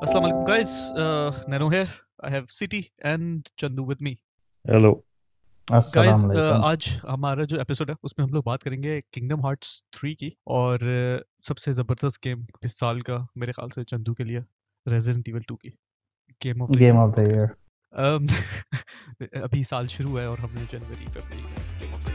Assalamu alaikum guys, Nano here. I have City and Chandu with me. Hello. Guys, आज हमारा जो episode है उसमें हम लोग बात करेंगे Kingdom Hearts 3 की और सबसे ज़बरदस्त गेम इस साल का मेरे ख्याल से चंदू के लिए Resident Evil 2 की Game of the Year. अभी साल शुरू है और हमने जनवरी फरवरी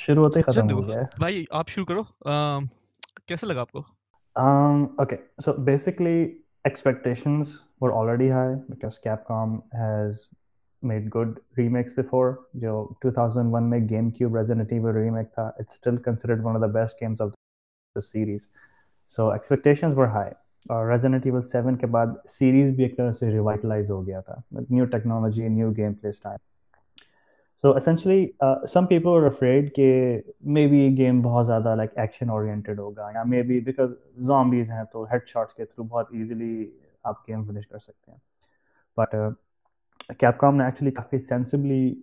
शुरू होते ही खत्म हो गया है। भाई आप शुरू करो, कैसा लगा आपको? Okay, so basically expectations were already high because Capcom has made good remakes before. जो 2001 में GameCube Resident Evil remake था, it's still considered one of the best games of the series. So expectations were high. और Resident Evil 7 के बाद series भी एक तरह से revitalize हो गया था, with new technology, new gameplay style. So essentially, some people were afraid that maybe the game will be very like action-oriented. Or maybe because zombies, so headshots ke through very easily you can finish the game. But Capcom actually quite sensibly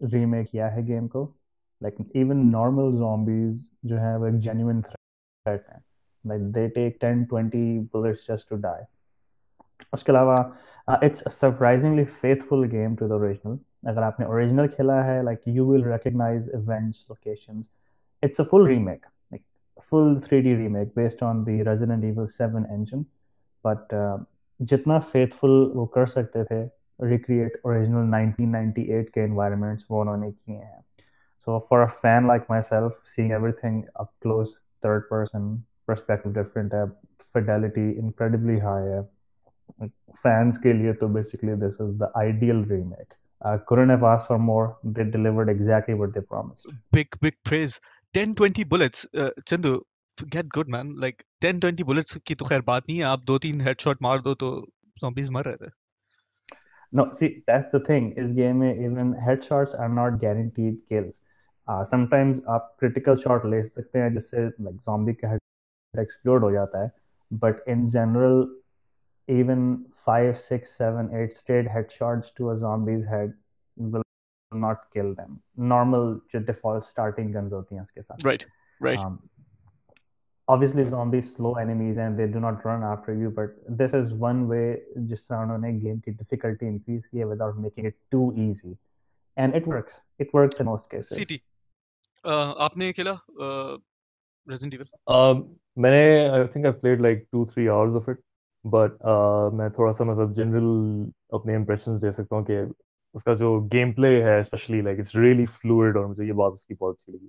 remake the game. Ko. Like even normal zombies jo hai, wo ek genuine threat hai. Like they take 10-20 bullets just to die. उसके अलावा it's a surprisingly faithful game to the original. अगर आपने original खेला है like you will recognize events, locations. It's a full remake, like full 3D remake based on the Resident Evil 7 engine. But जितना faithful वो कर सकते थे recreate original 1998 के environments वो उन्होंने किए हैं. So for a fan like myself, seeing everything up close, third person perspective different है, fidelity incredibly high है. Fans के लिए तो basically this is the ideal remake. Couldn't have asked for more. They delivered exactly what they promised. Big praise. 10-20 bullets. Chandu, get good man. Like 10-20 bullets की तो खैर बात नहीं है. आप 2-3 headshot मार दो तो zombies मर रहे थे. No, see that's the thing. इस game में even headshots are not guaranteed kills. Sometimes आप critical shot ले सकते हैं जिससे like zombie का head explode हो जाता है. But in general, even 5, 6, 7, 8 straight headshots to a zombie's head will not kill them. Normal default starting guns hoti hain uske sath. Right. Obviously, zombies slow enemies and they do not run after you. But this is one way jis tarah unhone game ki difficulty increase ki hai without making it too easy, and it works. It works in most cases. City, aapne khela Resident Evil? I think I've played like 2-3 hours of it. But मैं थोड़ा सा मतलब general अपने impressions दे सकता हूँ कि उसका जो गेम प्ले है specially like it's really fluid और मुझे ये बात उसकी बहुत अच्छी लगी.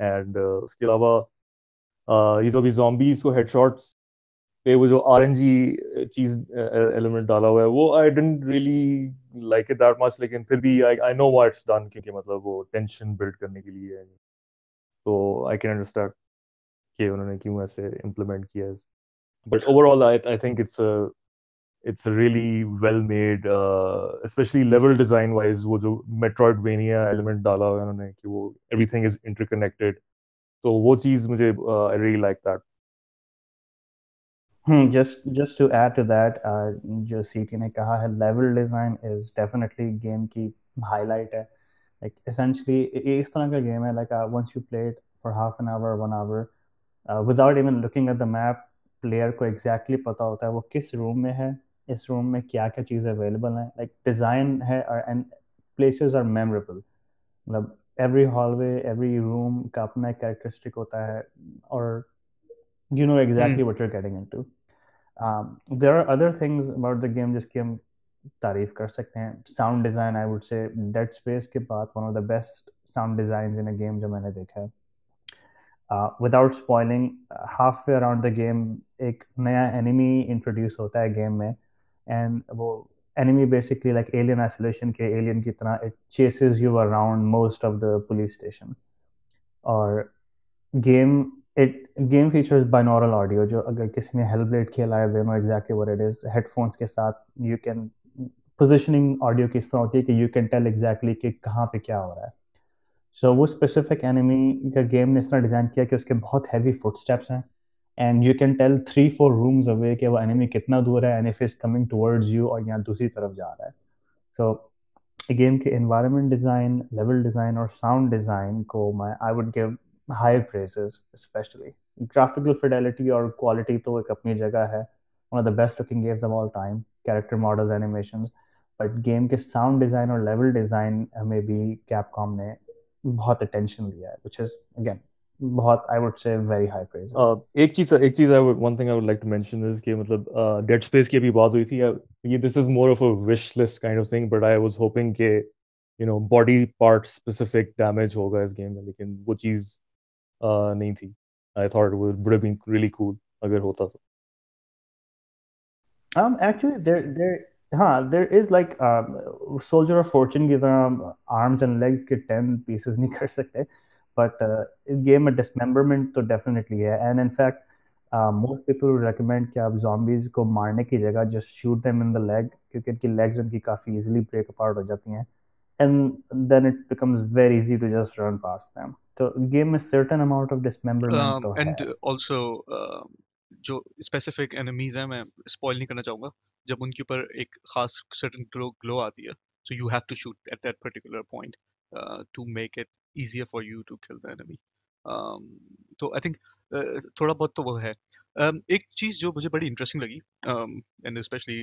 एंड उसके अलावा ये जो अभी जॉम्बीज को हेडशॉट्स पे वो जो आरएनजी चीज़ एलिमेंट डाला हुआ है वो I didn't really like it that much, लेकिन फिर भी I know why it's done क्योंकि मतलब वो टेंशन बिल्ड करने के लिए है, तो आई कैन अंडरस्टैंड कि उन्होंने क्यों ऐसे इम्प्लीमेंट किया है. But overall, I think it's a really well-made, especially level design-wise, वो जो Metroidvania element डाला हुआ है उन्होंने कि वो everything is interconnected, तो वो चीज़ मुझे I really like that. Just to add to that, जो CT ने कहा है level design is definitely game की highlight है. Like essentially इस तरह का game है like once you play it for half an hour, 1 hour, without even looking at the map. Player को एग्जैक्टली पता होता है वो किस रूम में है, इस रूम में क्या क्या चीज़ अवेलेबल हैं. लाइक डिज़ाइन है और एंड प्लेसेस आर मेमोरेबल, मतलब एवरी हॉलवे एवरी रूम का अपना कैरेक्टरिस्टिक होता है और you know exactly what you are getting into. There are other things about the game जिसकी हम तारीफ कर सकते हैं. Sound design I would say Dead Space के बाद one of the best sound design in a game जो मैंने देखा है. Without spoiling, halfway around the game एक नया enemy introduce होता है game में, and वो enemy basically like Alien Isolation के alien की तरह it chases you around most of the police station. और game features binaural audio जो अगर किसी ने Hellblade खेला है they know exactly what it is. Headphones के साथ you can positioning audio की तरह होती है कि you can tell exactly कि कहाँ पे क्या हो रहा है. So वो specific enemy का game ने इस तरह डिज़ाइन किया कि उसके बहुत heavy footsteps हैं and you can tell 3-4 rooms away कि वो enemy कितना दूर है and if he's coming towards you और यहाँ दूसरी तरफ जा रहा है. So game ke environment design, level design or sound design ko I would give high praises, especially. Graphical fidelity or quality to ek apni jagah hai. One of the best looking games of all time. Character models, animations. But game ke sound design or level design maybe Capcom ne bahut attention liya hai, which is again bahut, I would say very high praise. One thing I would like to mention is ke matlab Dead Space ki bhi baat hui thi. This is more of a wish list kind of thing, but I was hoping ke body part specific damage hoga is game mein, lekin wo cheez nahi thi. I thought it would have been really cool agar hota to. Actually there is like Soldier of Fortune ki tarah arms and legs ke 10 pieces nahi kar sakte, but game of dismemberment to definitely hai, and in fact most people would recommend ki aap zombies ko marne ki jagah just shoot them in the leg, kyunki inki legs unki kafi easily break apart ho jati hain, and then it becomes very easy to just run past them. So game is certain amount of dismemberment and hai. Also जो specific enemies हैं मैं spoil नहीं करना चाहूंगा, जब उनके ऊपर एक खास सर्टेन ग्लो आती है, so you have to shoot at that particular point to make it easier for you to kill the enemy. तो आई थिंक थोड़ा बहुत तो वो है. एक चीज़ जो मुझे बड़ी इंटरेस्टिंग लगी, एंड स्पेशली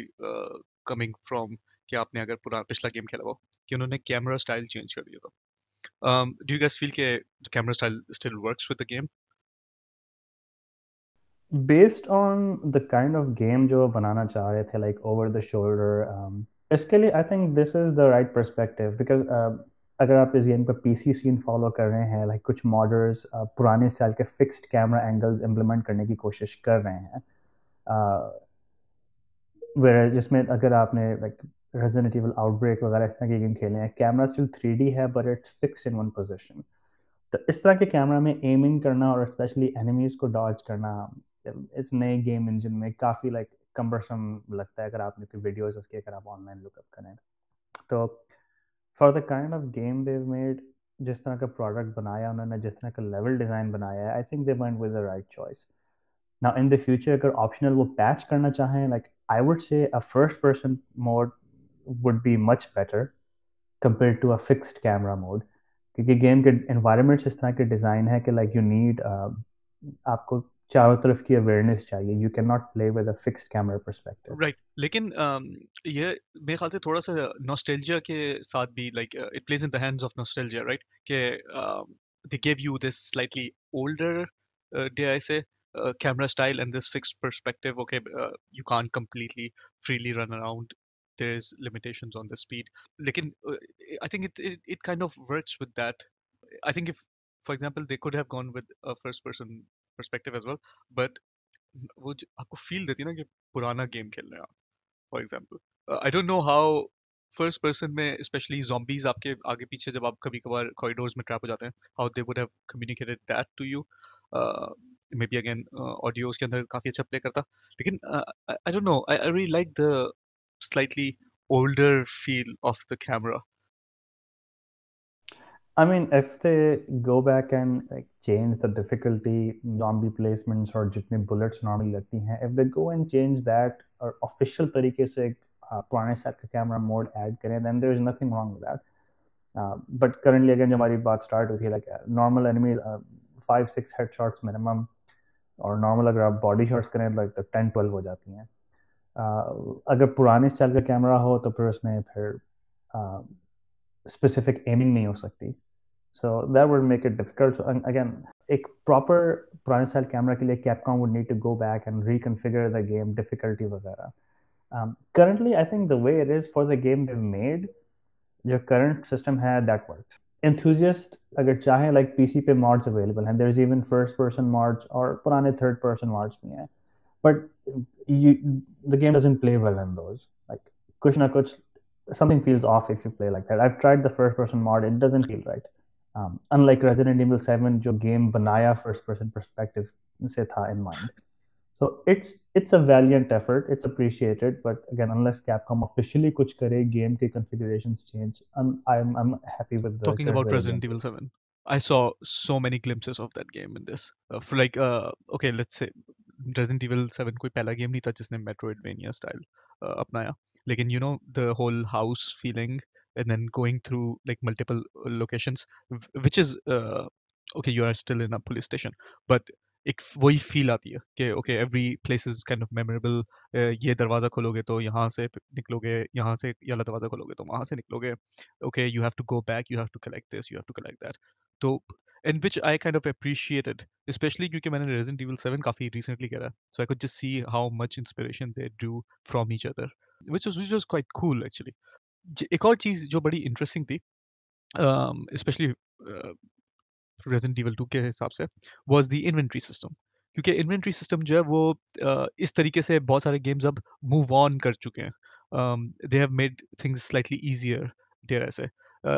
कमिंग फ्रॉम कि आपने अगर पिछला गेम खेला हो, कि उन्होंने कैमरा स्टाइल चेंज कर दिया था. डू यू गाइस फील के camera style still works with the game? Based on the kind of game जो बनाना चाह रहे थे, like over the shoulder, इसके लिए I think this is the right perspective, because अगर आप इस game का PC scene follow कर रहे हैं, like कुछ modders पुराने स्टाइल के fixed camera angles implement करने की कोशिश कर रहे हैं, whereas जिसमें अगर आपने like Resident Evil Outbreak वगैरह इस तरह के game खेले हैं, camera still 3D है but it's fixed in one position. तो इस तरह के camera में aiming करना और especially enemies को dodge करना इस नए गेम इंजन में काफ़ी लाइक कम्बरसम लगता है, अगर आपने कोई वीडियोज उसके अगर आप ऑनलाइन लुकअप करें तो. For the kind of game they made, जिस तरह का प्रोडक्ट बनाया उन्होंने, जिस तरह का लेवल डिज़ाइन बनाया है, I think they went with the right choice. Now in the future अगर ऑप्शनल वो पैच करना चाहें, like I would say a first person mode would be much better compare to a fixed camera mode, क्योंकि game के environments इस तरह के design है कि लाइक यू नीड, आपको चारों तरफ की अवेयरनेस चाहिए. You can not play with a fixed camera perspective, right. लेकिन ये मेरे ख्याल से थोड़ा सा नॉस्टैल्जिया के साथ भी, like it plays in the hands of nostalgia, right, के they give you this slightly older dare say camera style and this fixed perspective. Okay, you can't completely freely run around, there is limitations on the speed, लेकिन I think it kind of works with that. I think if for example they could have gone with a first person perspective as well, but वो आपको feel देती है ना कि पुराना game खेल रहे हैं आप. For example, I don't know how first person में especially zombies आपके आगे पीछे जब आप कभी कभार corridors में trap हो जाते हैं, how they would have communicated that to you. Maybe again audio उसके अंदर काफी अच्छा play करता, लेकिन I don't know, I really like the slightly older feel of the camera. I mean, if they go back and like change the difficulty, zombie placements or jitne bullets normally lagti hain, if they go and change that or official tarike se purane set ka camera mode add kare, then there is nothing wrong with that. But currently again jo hamari baat start hui thi, like normal enemy 5-6 headshots minimum, or normal agar aap body shots kare like the 10-12 ho jati hain. Agar purane style ka camera ho to phir usme phir specific aiming nahi ho sakti, so that would make it difficult. So again, ek proper purane style camera ke liye Capcom would need to go back and reconfigure the game difficulty वगैरह. Currently I think the way it is for the game they've made, your current system hai, that works. Enthusiast agar chahe, like PC pe mods available hain, there's even first person mods or purane third person mods bhi hain, but the game doesn't play well in those. Like kuch na kuch, something feels off if you play like that. I've tried the first person mod, it doesn't feel right. Unlike Resident Evil 7 jo game banaya first person perspective se tha in mind. So it's a valiant effort, it's appreciated, but again unless Capcom officially kuch kare, game ke configurations change, I'm happy with the talking about Resident Evil 7. I saw so many glimpses of that game in this. For like okay, let's say Resident Evil 7 koi pehla game nahi tha jisne Metroidvania style अपनाया, लेकिन you know the whole house feeling and then going through like multiple locations, which is okay, you are still in a police station, but एक वही feel आती है कि okay every place is kind of memorable. ये दरवाज़ा खोलोगे तो यहाँ से निकलोगे, यहाँ से ये वाला दरवाज़ा खोलोगे तो वहाँ से निकलोगे. Okay, you have to go back, you have to collect this, you have to collect that. तो in which I kind of appreciated, specially क्योंकि मैंने रेजिडेंट इविल 7 काफ़ी रिसेंटली करा है, so I could just see how much inspiration they do from each other, which was quite cool actually. एक और चीज़ जो बड़ी इंटरेस्टिंग थी स्पेशली रेजिडेंट इविल 2 के हिसाब से वाज द इन्वेंट्री सिस्टम, क्योंकि इन्वेंट्री सिस्टम जो है वो इस तरीके से बहुत सारे गेम्स अब मूव ऑन कर चुके हैं. They have made things slightly easier. Dare say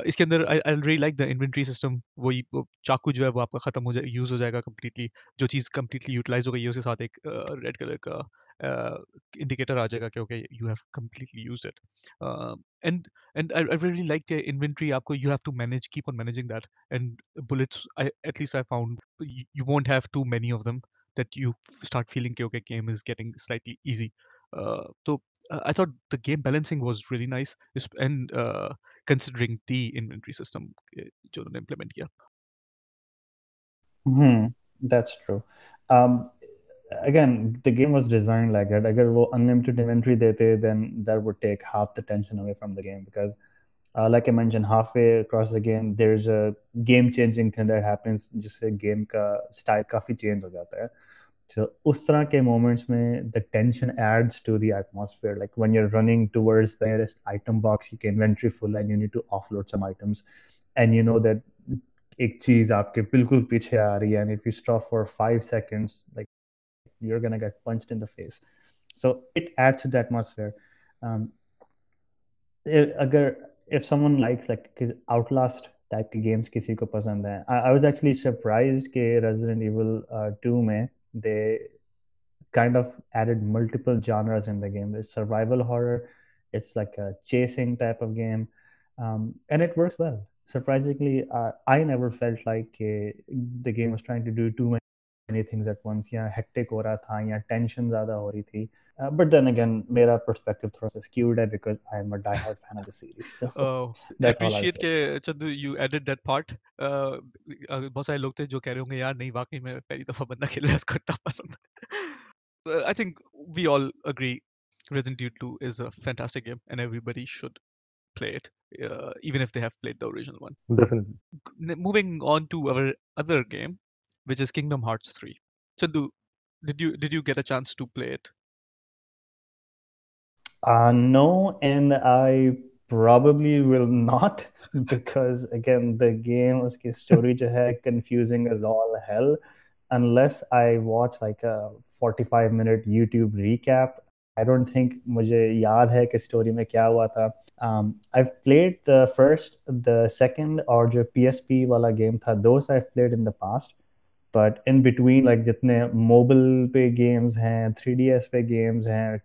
इसके अंदर I really like the inventory system. वही चाकू जो है वो आपका ख़त्म हो जाए, यूज़ हो जाएगा कम्प्लीटली. जो चीज़ कम्प्लीटली यूटिलाइज हो गई है उसके साथ एक रेड कलर का indicator आ जाएगा कि okay you have completely use it. And I really like inventory आपको you have to manage, keep on managing that. And bullets at least I found you won't have too many of them that you start feeling कि okay game is getting slightly easy. तो I thought the game balancing was really nice, and considering the inventory system जो उन्होंने implement किया. That's true. Again, the game was designed like that. अगर वो unlimited inventory देते, then that would take half the tension away from the game, because like I mentioned, halfway across the game there's a game-changing thing that happens जिससे game का style काफी change हो जाता है. So उस तरह के moments में the tension adds to the atmosphere. Like when you're running towards the nearest item box, you can inventory full and you need to offload some items, and you know that एक चीज आपके बिल्कुल पीछे आ रही है, and if you stop for 5 seconds, like you're gonna get punched in the face. So it adds to the atmosphere. If someone likes like Outlast type के games किसी को पसंद हैं, I was actually surprised कि Resident Evil 2 में they kind of added multiple genres in the game. There's survival horror, it's like a chasing type of game, and it works well. Surprisingly, I never felt like the game was trying to do too many things at once. Yeah, hectic ho raha tha, yeah, tension zyada ho rahi thi. But then again, mera perspective thoda sa skewed hai because I am a diehard fan of the series. So that's all I appreciate ke Chandu, you added that part. बहुत सारे लोग थे जो कह रहे होंगे यार नहीं वाकई में पहली दफा बंदा खेल रहा है इसको इतना पसंद. I think we all agree Resident Evil 2 is a fantastic game and everybody should play it, even if they have played the original one. Definitely. Moving on to our other game, which is Kingdom Hearts 3. Chandu, did you get a chance to play it? No, and I probably will not, because again the game uski story jo hai confusing as all hell, unless I watch like a 45-minute YouTube recap. I don't think mujhe yaad hai ki story mein kya hua tha. I've played the first, the second, or jo PSP wala game tha, those I've played in the past. But in between, like jitne mobile pe games hain, 3DS pe games hain,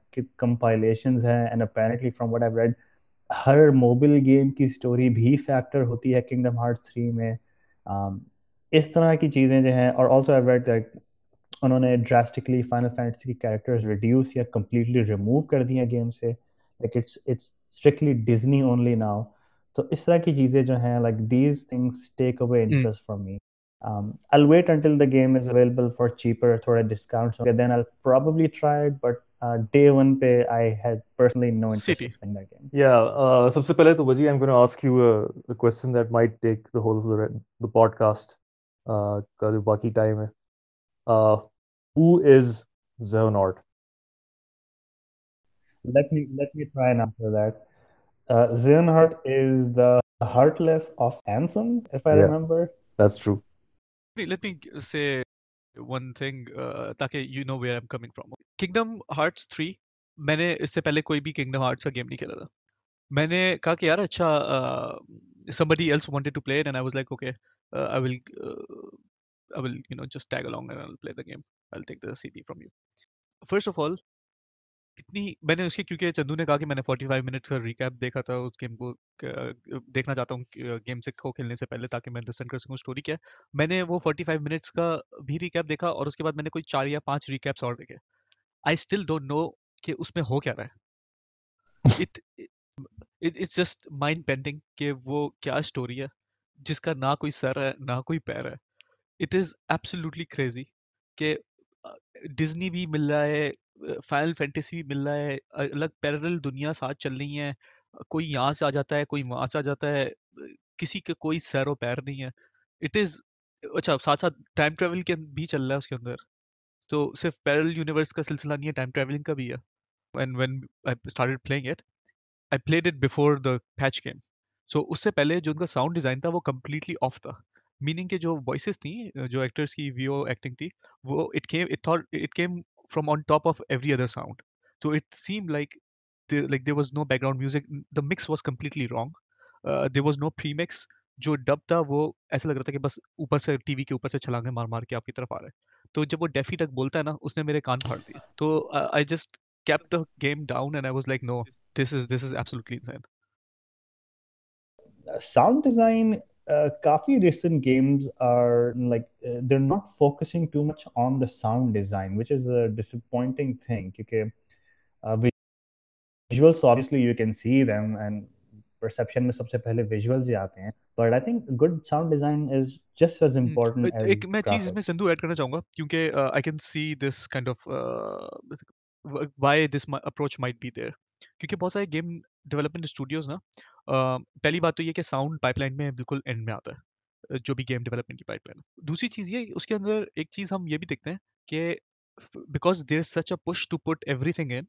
compilations hain, and apparently from what I've read, har mobile game ki story bhi factor hoti hai Kingdom Hearts 3 mein. Is tarah ki cheeze jo hain, or also I've read that unhone drastically Final Fantasy ki characters reduce ya completely remove kar diye game se. Like it's strictly Disney only now. So is tarah ki cheeze jo hain, like these things take away interest from me. I'll wait until the game is available for cheaper thoda discounts, okay, then I'll probably try it, but day one pe I had personally no interest City. In that game. Yeah, sabse pehle to Baji, I'm going to ask you a question that might take the whole of the podcast ka jo baki time hai. Who is Xehanort? Let me try and answer that. Xehanort is the Heartless of Ansem, if I remember. That's true. Let me say one thing ताकि you know where I'm coming from. Kingdom Hearts 3 मैंने इससे पहले कोई भी Kingdom Hearts का game नहीं खेला था. मैंने कहा कि यार अच्छा somebody else wanted to play it and I was like okay, I will you know just tag along and I'll play the game. I'll take the CD from you. First of all इतनी मैंने उसकी क्योंकि चंदू ने कहा कि मैंने 45 minutes का recap देखा था उस गेम को देखना चाहता हूँ गेम से को खेलने से पहले ताकि मैं अंडरस्टैंड कर सकूँ स्टोरी क्या है. मैंने वो 45 मिनट्स का भी रिकैप देखा और उसके बाद मैंने कोई 4 या 5 रिकैप्स और देखे. आई स्टिल डोंट नो कि उसमें हो क्या रहा है. it's just mind bending कि वो क्या story है जिसका ना कोई सर है ना कोई पैर है. It is absolutely crazy कि डिज्नी भी मिल रहा है, फाइनल फैंटेसी भी मिल रहा है, अलग पैरेलल दुनिया साथ चल रही है, कोई यहाँ से आ जाता है कोई वहाँ से आ जाता है, किसी के कोई सर और पैर नहीं है. इट इज़ अच्छा साथ साथ टाइम ट्रैवल के भी चल रहा है उसके अंदर, तो सिर्फ पैरेलल यूनिवर्स का सिलसिला नहीं है, टाइम ट्रैवलिंग का भी है. And when I started playing it, I played it before the patch game, so उससे पहले जो उनका साउंड डिज़ाइन था वो कम्प्लीटली ऑफ था, मीनिंग के जो वॉइसेस थी जो एक्टर्स की वीओ एक्टिंग थी वो it came from on top of every other sound, so it seemed like there was no background music. The mix was completely wrong. There was no pre-mix. जो dub था वो ऐसा लग रहा था कि बस ऊपर से टीवी के ऊपर से छलांगे मार मार के आपकी तरफ आ रहा है. तो जब वो डेफी तक बोलता है ना, उसने मेरे कान फाड़ दिए. तो I just kept the game down and I was like, no, this is absolutely insane. Sound design. Kafi recent games are they're not focusing too much on the sound design, which is a disappointing thing. Okay, visuals obviously you can see them, and perception में सबसे पहले visuals ही आते हैं. But I think good sound design is just as important as graphics. एक मैं चीज़ इसमें Sandhu add करना चाहूँगा क्योंकि I can see this kind of why this approach might be there. क्योंकि बहुत सारे गेम डेवलपमेंट स्टूडियोज ना पहली बात तो ये कि साउंड पाइपलाइन में बिल्कुल एंड में आता है जो भी गेम डेवलपमेंट की पाइपलाइन. दूसरी चीज़ ये उसके अंदर एक चीज़ हम ये भी देखते हैं कि because there is such a push to put everything in,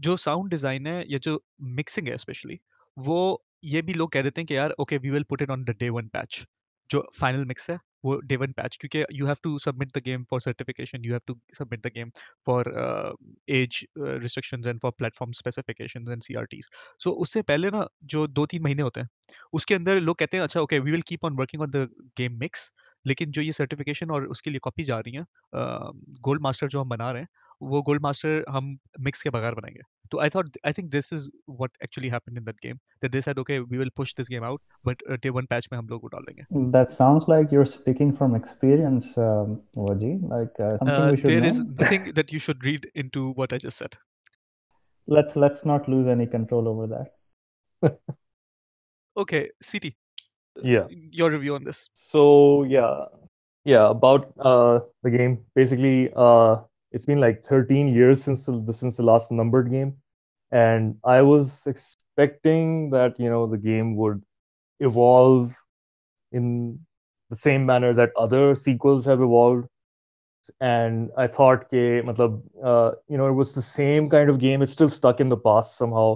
जो साउंड डिज़ाइन है या जो मिक्सिंग है स्पेशली, वो ये भी लोग कह देते हैं कि यार okay we will put it on the day one patch. जो फाइनल मिक्स है वो डे वन पैच, क्योंकि you have to submit the game for certification, you have to submit the game for age restrictions and for platform specifications and CRTs. So उससे पहले ना जो 2-3 महीने होते हैं उसके अंदर लोग कहते हैं अच्छा okay we will keep on working on the game mix, लेकिन जो ये सर्टिफिकेशन और उसके लिए कॉपीज आ रही हैं, गोल्ड मास्टर जो हम बना रहे हैं वो गोल्ड मास्टर हम मिक्स के बगैर बनाएंगे. तो I think this is what actually happened in that game, that they said okay we will push this game out but day one patch में हम लोग डाल देंगे. That sounds like you are speaking from experience वजी, like something we should there is nothing that you should read into what I just said. Let's not lose any control over that. Okay, City. Yeah. Your review on this. So, yeah, about the game. Basically, it's been like 13 years since the last numbered game, and I was expecting that the game would evolve in the same manner that other sequels have evolved, and I thought that it was the same kind of game. It's still stuck in the past somehow.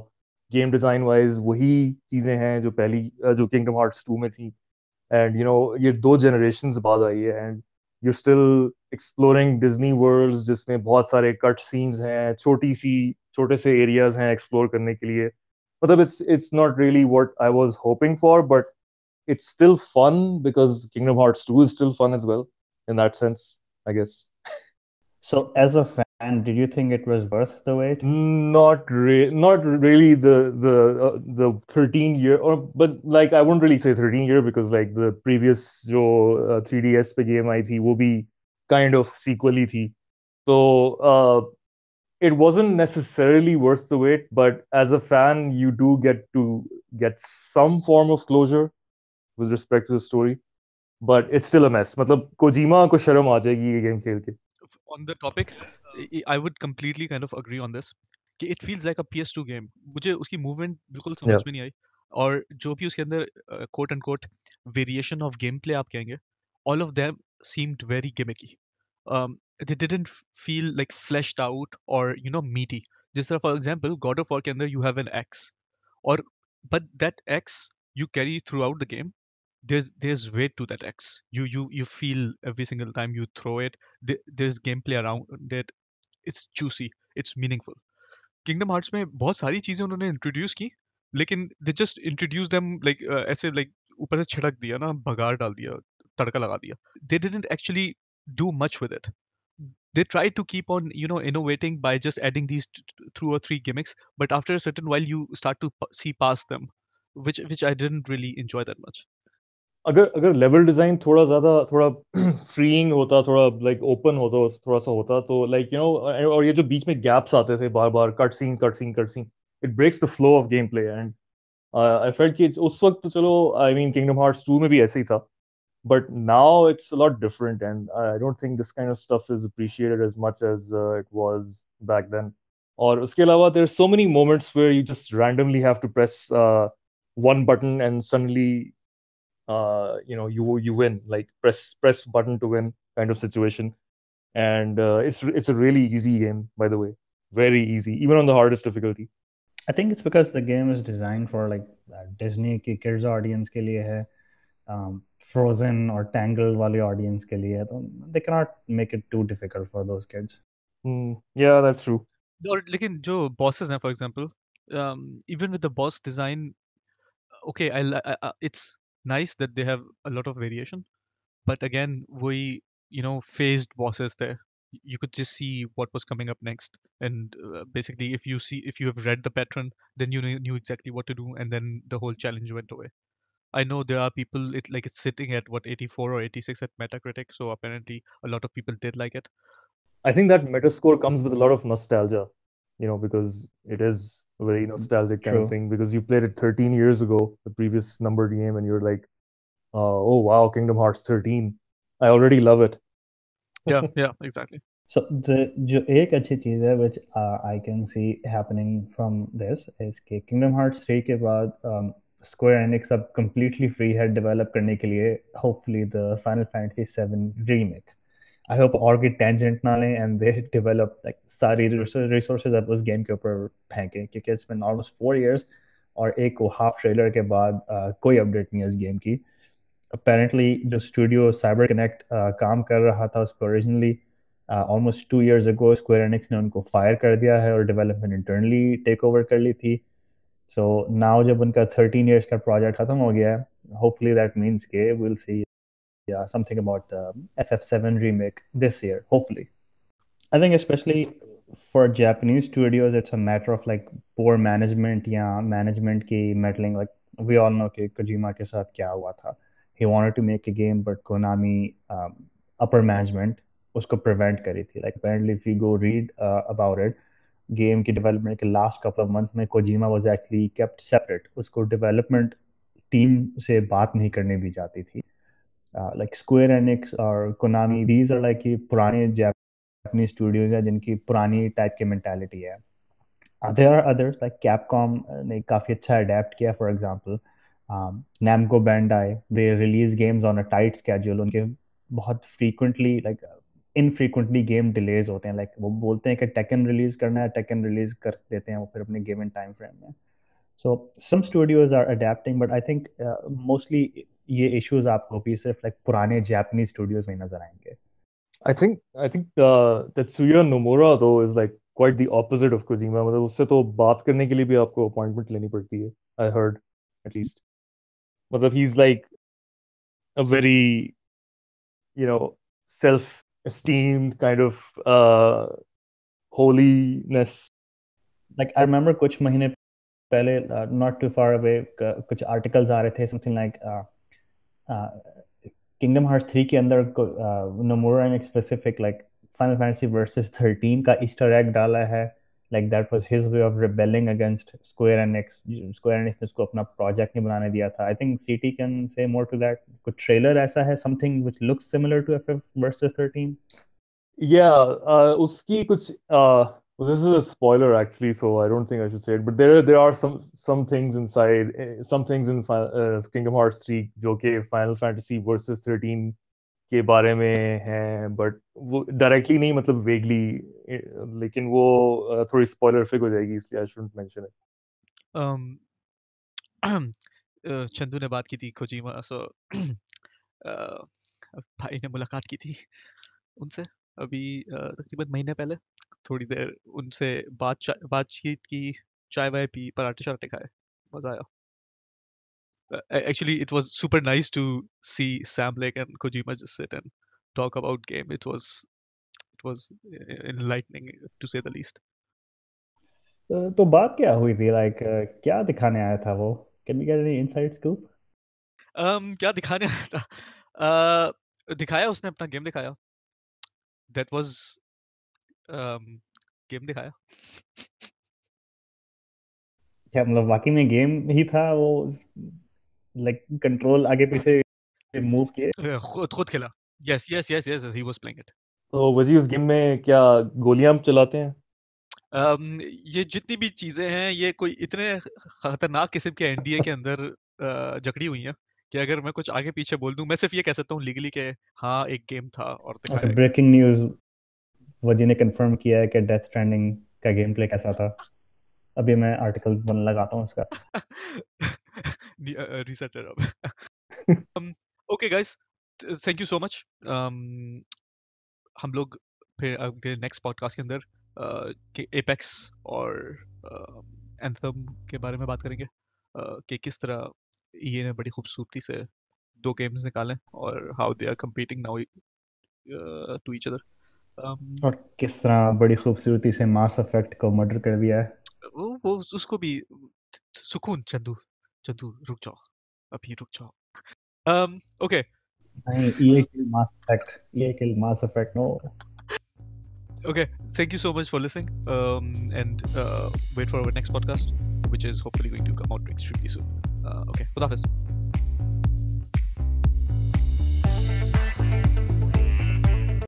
Game design wise वही चीजें हैं जो पहली जो Kingdom Hearts 2 में थी, and ये 2 generations बाद आई है, and you're still exploring Disney worlds जिसमें बहुत सारे कट सीन्स हैं, छोटे से एरियाज हैं एक्सप्लोर करने के लिए. मतलब it's not really what I was hoping for, but it's still fun because Kingdom Hearts 2 is still fun as well in that sense, I guess. So as a fan, and did you think it was worth the wait? Not really the 13 year but I wouldn't really say 13 year because like the previous jo 3DS pe game aayi thi wo bhi kind of sequel-y thi. So it wasn't necessarily worth the wait, but as a fan you do get to get some form of closure with respect to the story, but it's still a mess. Matlab Kojima ko sharam aa jayegi ye game khel ke. On the topic, I would completely kind of agree on this. It feels like a PS2 game. मुझे उसकी movement बिल्कुल समझ में नहीं आई, और जो भी उसके अंदर quote unquote variation of gameplay आप कहेंगे, all of them seemed very gimmicky. They didn't feel like fleshed out or meaty. जिस तरह for example God of War के अंदर you have an axe, but that axe you carry throughout the game. There's weight to that axe. You feel every single time you throw it. There's gameplay around it. It's juicy. It's meaningful. Kingdom Hearts में बहुत सारी चीजें उन्होंने introduce की, लेकिन they just introduced them ऐसे ऊपर से छिड़क दिया ना, भगाड़ डाल दिया, तड़का लगा दिया. They didn't actually do much with it. They tried to keep on innovating by just adding these 2 or 3 gimmicks, but after a certain while you start to see past them, which I didn't really enjoy that much. अगर level design थोड़ा ज़्यादा थोड़ा freeing होता, थोड़ा like open होता, थोड़ा सा होता तो और ये जो बीच में गैप्स आते थे बार बार cut scene it breaks the flow of gameplay. And I felt कि उस वक्त तो चलो, I mean Kingdom Hearts 2 में भी ऐसे ही था, but now it's a lot different, and I don't think this kind of stuff is appreciated as much as it was back then. और उसके अलावा there are so many moments where you just randomly have to press one button and suddenly you know you win, like press button to win kind of situation. And it's a really easy game, by the way, very easy, even on the hardest difficulty. I think it's because the game is designed for like Disney ki kids audience के लिए है, Frozen or Tangled वाली audience के लिए है, तो they cannot make it too difficult for those kids. Yeah, that's true. और लेकिन जो bosses हैं, for example, even with the boss design, okay, it's nice that they have a lot of variation, but again, we phased bosses there. You could just see what was coming up next, and basically if you have read the pattern, then you knew exactly what to do, and then the whole challenge went away. I know there are people, it's sitting at what, 84 or 86 at Metacritic, so apparently a lot of people did like it. I think that Metascore comes with a lot of nostalgia, because it is a very nostalgic kind of thing, because you played it 13 years ago, the previous numbered game, and you're like, oh wow, Kingdom Hearts 13, I already love it. Yeah, exactly. So the ek achhi cheez hai which I can see happening from this is that Kingdom Hearts 3 ke baad Square Enix ab completely free head develop karne ke liye hopefully the Final Fantasy VII remake. I hope aur ki tangent na le and they develop like sari resources ab us game ke upar phenke, kyunki it's been almost 4 years aur ek wo half trailer ke baad koi update nahi hai is game ki. Apparently, the studio Cyber Connect काम कर रहा था उसको originally almost 2 years ago. Square Enix ने उनको fire कर दिया है और development internally take over कर ली थी. So now जब उनका 13 years का project खत्म हो गया है, hopefully that means के we'll see something about the FF7 remake this year. Hopefully, I think especially for Japanese studios, it's a matter of like poor management या management की meddling. Like we all know कि Kojima के साथ क्या हुआ था. He wanted to make a game, but Konami upper management usko prevent kari thi. Like apparently, if you go read about it, game ki development ke last couple of months mein Kojima was actually kept separate. Usko development team se baat nahi karne di jati thi. Like Square Enix or Konami, these are like purane Japanese studios hai jinki purani type ki mentality hai. There are others like Capcom ne kafi acha adapt kiya. For example, Namco Bandai, they release games on a tight schedule. उनके बहुत frequently, like infrequently game delays होते हैं. Like वो बोलते हैं कि Tekken release करना है, Tekken release कर देते हैं वो फिर अपने game and time frame में. So some studios are adapting, but I think mostly ये issues आपको भी सिर्फ like पुराने Japanese studios में नजर आएंगे. I think Tetsuya Nomura though is like quite the opposite of Kojima. मतलब उससे तो बात करने के लिए भी आपको appointment लेनी पड़ती है. I heard at least. Matlab, he's like a very, self-esteemed kind of holiness. Like I remember kuch mahine pehle, not too far away, kuch articles aa rahe the, something like Kingdom Hearts 3 ke andar Nomura in specific like Final Fantasy versus 13 ka Easter egg dala hai. Like that was his way of rebelling against Square Enix. Square Enix ne usko apna project nahi banane diya tha. I think City can say more to that. Kuch trailer aisa hai, something which looks similar to FF versus 13. Yeah, uski kuch. This is a spoiler actually, so I don't think I should say it. But there are some things inside, some things in Kingdom Hearts 3, jo ke Final Fantasy versus 13 ke bare mein hai, but wo directly nahi, matlab vaguely, lekin wo thodi spoilerific ho jayegi, isliye I shouldn't mention it. Chandu ne baat ki thi Kojima, so bhai ne mulaqat ki thi unse abhi takriban mahine pehle, thodi der unse baatcheet ki, chai wai pi, parathe sharatte khaye, maza aaya. Actually, it was super nice to see Sam Lake and Kojima just sit and talk about game. It was enlightening, to say the least. तो बात क्या हुई थी? Like क्या दिखाने आया था वो? Can we get any inside scoop? क्या दिखाने आया था? दिखाया उसने अपना गेम दिखाया. That was game दिखाया. क्या मतलब वाकई में गेम ही था वो, लाइक कंट्रोल आगे पीछे मूव किए, खुद खेला. Yes yes yes yes he was playing it. तो वजी उस गेम में क्या गोलियां हम चलाते हैं? ये जितनी भी चीजें हैं ये कोई इतने खतरनाक किस्म के एनडीए के अंदर जकड़ी हुई हैं कि अगर मैं कुछ आगे पीछे बोल दूं, मैं सिर्फ ये कह सकता हूं लीगली कि हां एक गेम था. और ब्रेकिंग न्यूज़, वजी ने कंफर्म किया है कि डेथ स्ट्रैंडिंग का गेम प्ले कैसा था. अभी मैं आर्टिकल 1 लगाता हूं इसका. रीसेट अब. Okay guys, thank you so much. हम लोग फिर नेक्स्ट पॉडकास्ट के अंदर एपेक्स और एंथम के बारे में बात करेंगे कि किस तरह EA ने बड़ी खूबसूरती से दो गेम्स निकाले और how they are competing now to each other, और किस तरह बड़ी खूबसूरती से मास इफेक्ट को मर्डर कर दिया है. वो उसको भी सुकून. चंदू रुक जाओ, अभी रुक जाओ. ओके नहीं, EA kill mass effect no. Okay, thank you so much for listening, and wait for our next podcast, which is hopefully going to come out extremely soon. Okay, Khuda Hafiz.